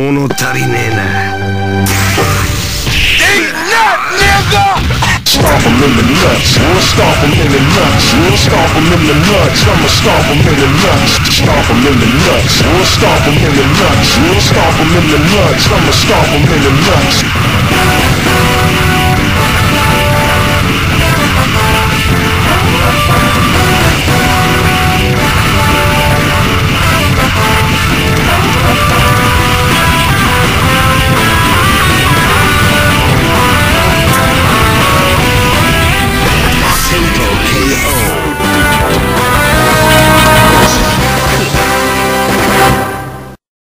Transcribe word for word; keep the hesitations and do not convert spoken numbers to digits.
物足りねえな。Stop them in the nuts, stop them in the nuts, stop them in the nuts, I'ma stop them in the nuts, stop them in the nuts, stop them in the nuts, stop them in the nuts, I'ma stop them in the nuts.